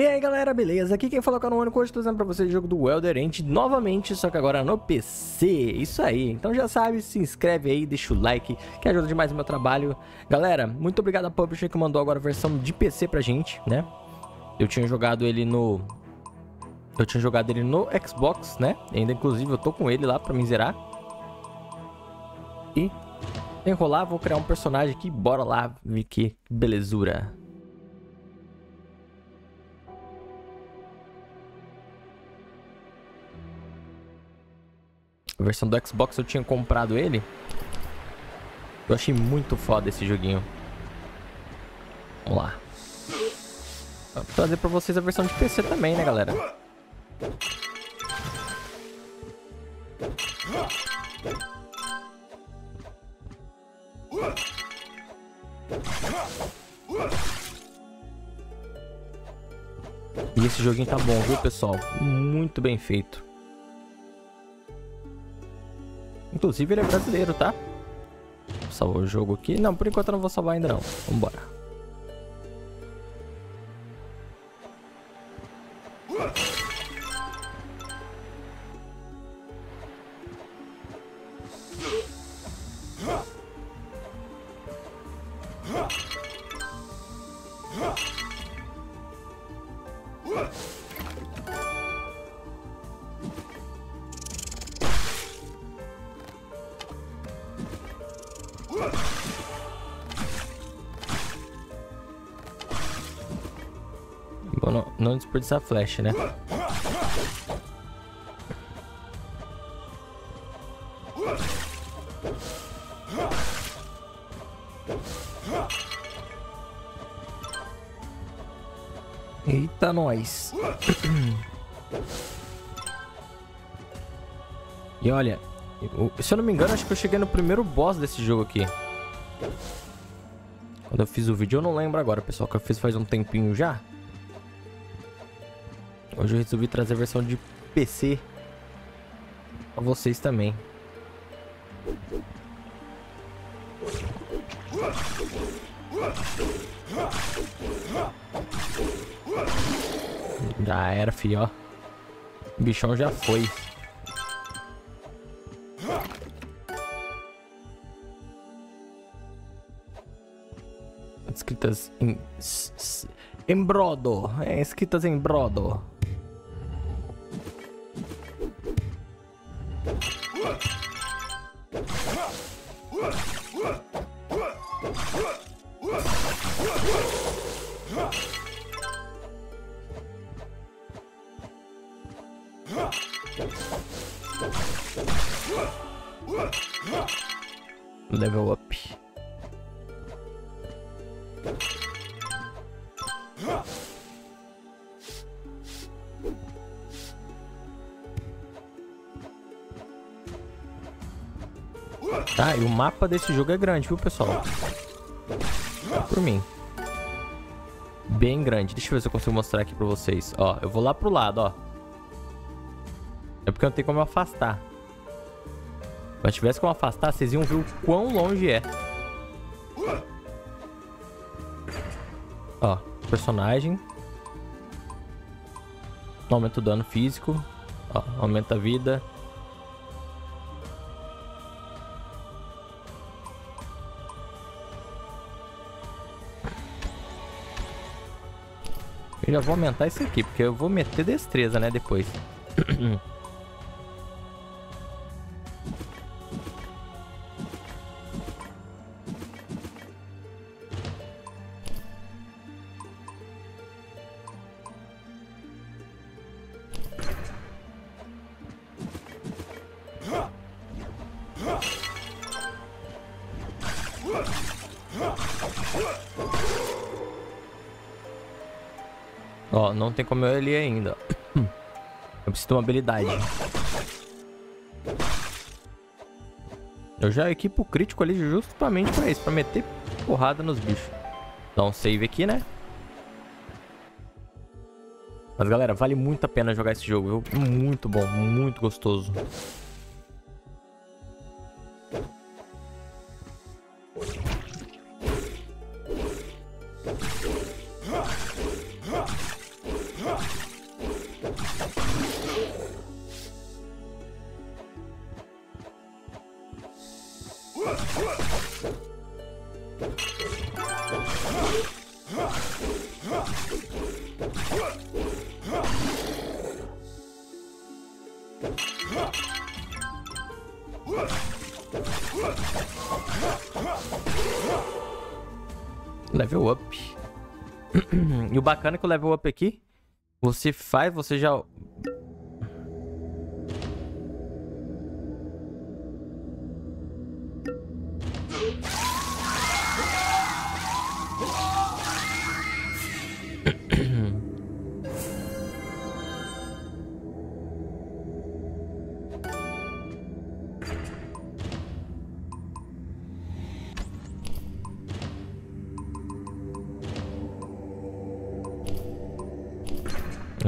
E aí galera, beleza? Aqui quem fala é o Canonico, hoje estou trazendo pra vocês o jogo do Elderand novamente, só que agora no PC, isso aí. Então já sabe, se inscreve aí, deixa o like, que ajuda demais o meu trabalho. Galera, muito obrigado a Publisher que mandou agora a versão de PC pra gente, né? Eu tinha jogado ele no Xbox, né? Ainda inclusive eu tô com ele lá pra me zerar. E enrolar, vou criar um personagem aqui, bora lá, que belezura. A versão do Xbox eu tinha comprado ele. Eu achei muito foda esse joguinho. Vamos lá. Vou trazer pra vocês a versão de PC também, né, galera? E esse joguinho tá bom, viu, pessoal? Muito bem feito. Inclusive ele é brasileiro, tá? Vou salvar o jogo aqui. Não, por enquanto eu não vou salvar ainda não. Vambora. Bom, não desperdiçar a flecha, né? Eita, nós! E olha, se eu não me engano, acho que eu cheguei no primeiro boss desse jogo aqui. Quando eu fiz o vídeo, eu não lembro agora, pessoal, que eu fiz faz um tempinho já. Hoje eu resolvi trazer a versão de PC pra vocês também. Já era, filho, ó. O bichão já foi. Escritas em brodo. É, escritas em brodo. Level up. Tá, e o mapa desse jogo é grande, viu, pessoal? Tá por mim. Bem grande. Deixa eu ver se eu consigo mostrar aqui pra vocês. Ó, eu vou lá pro lado, ó. É porque não tem como afastar. Se eu tivesse como afastar, vocês iam ver o quão longe é. Ó, personagem. Aumenta o dano físico. Ó, aumenta a vida. Eu já vou aumentar isso aqui, porque eu vou meter destreza, né, depois. Ó, não tem como eu ali ainda. Eu preciso de uma habilidade. Eu já equipo o crítico ali justamente pra isso, pra meter porrada nos bichos. Dá um save aqui, né? Mas galera, vale muito a pena jogar esse jogo, viu? Muito bom, muito gostoso. Level up. E o bacana é que o level up aqui, você faz, você já...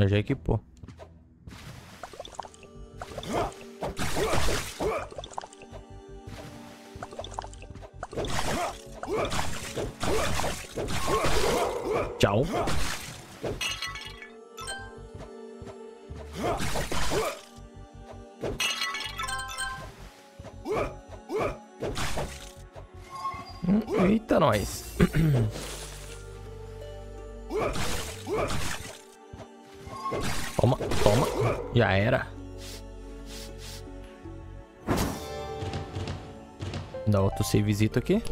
Já equipou. Tchau. Eita, nós. Toma, toma. Já era. Dá outro savezito aqui.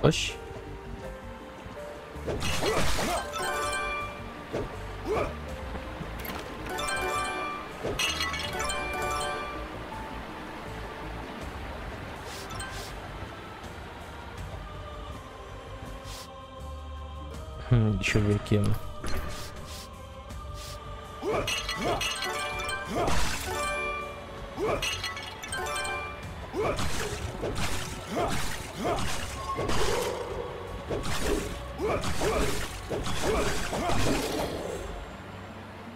Oxi. Deixa eu ver aqui, mano.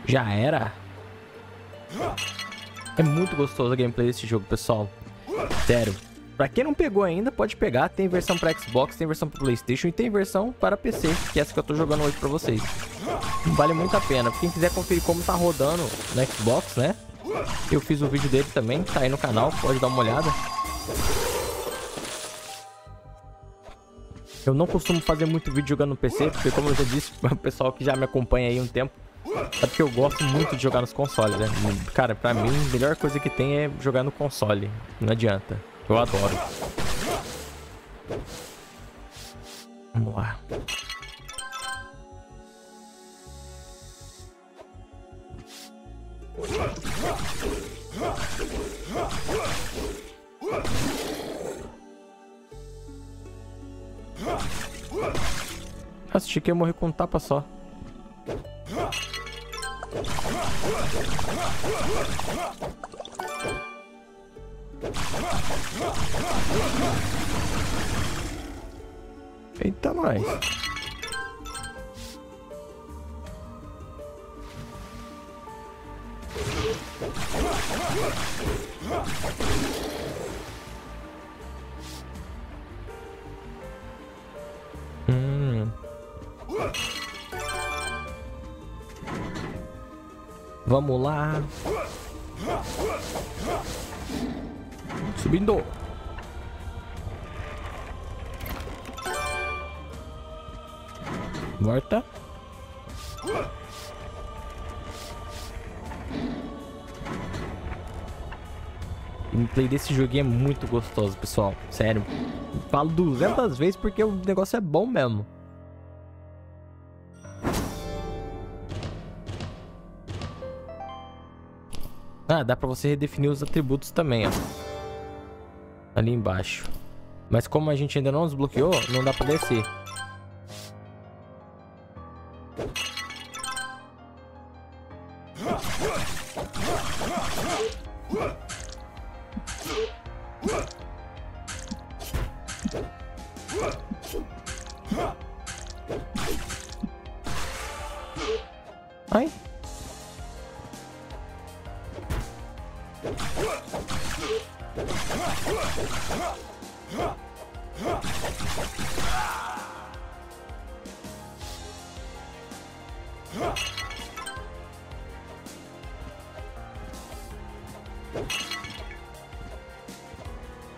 Já era. É muito gostoso a gameplay desse jogo, pessoal. Sério. Pra quem não pegou ainda, pode pegar. Tem versão pra Xbox, tem versão pra PlayStation e tem versão para PC, que é essa que eu tô jogando hoje pra vocês. Vale muito a pena. Quem quiser conferir como tá rodando no Xbox, né? Eu fiz um vídeo dele também, tá aí no canal, pode dar uma olhada. Eu não costumo fazer muito vídeo jogando no PC, porque como eu já disse, o pessoal que já me acompanha aí um tempo, sabe que eu gosto muito de jogar nos consoles, né? Cara, pra mim, a melhor coisa que tem é jogar no console. Não adianta. Eu adoro. Vamos lá. Nossa, achei que ia morrer com um tapa só. Eita, nós. Vamos lá. Subindo. Volta. O gameplay desse joguinho é muito gostoso, pessoal. Sério. Falo 200 vezes porque o negócio é bom mesmo. Ah, dá pra você redefinir os atributos também, ó. Ali embaixo. Mas como a gente ainda não desbloqueou, não dá pra descer. Ai.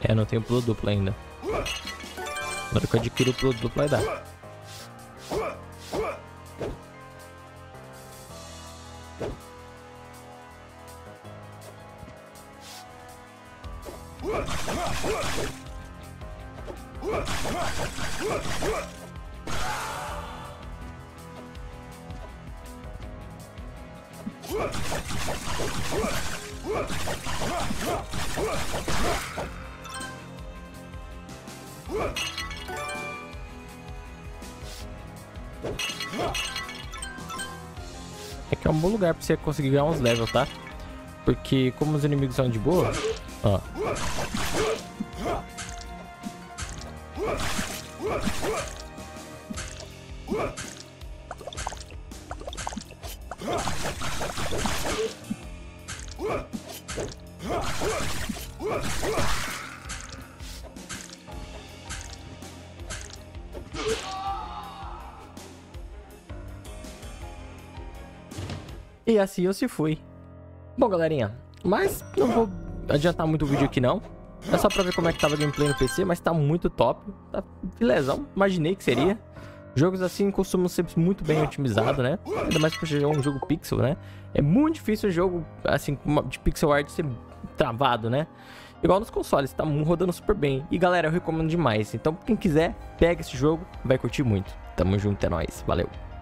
É, não tenho pulo duplo ainda. Na hora que eu adquiro o pulo duplo vai dar. É que é um bom lugar pra você conseguir ganhar uns levels, tá? Porque como os inimigos são de boa, ó. E assim eu se fui. Bom, galerinha, mas não vou adiantar muito o vídeo aqui não. É só pra ver como é que tava a gameplay no PC, mas tá muito top. Tá filezão, imaginei que seria. Jogos assim costumam ser muito bem otimizados, né? Ainda mais porque é um jogo pixel, né? É muito difícil o jogo assim de pixel art ser travado, né? Igual nos consoles, tá rodando super bem. E galera, eu recomendo demais. Então quem quiser, pega esse jogo, vai curtir muito. Tamo junto, é nóis, valeu!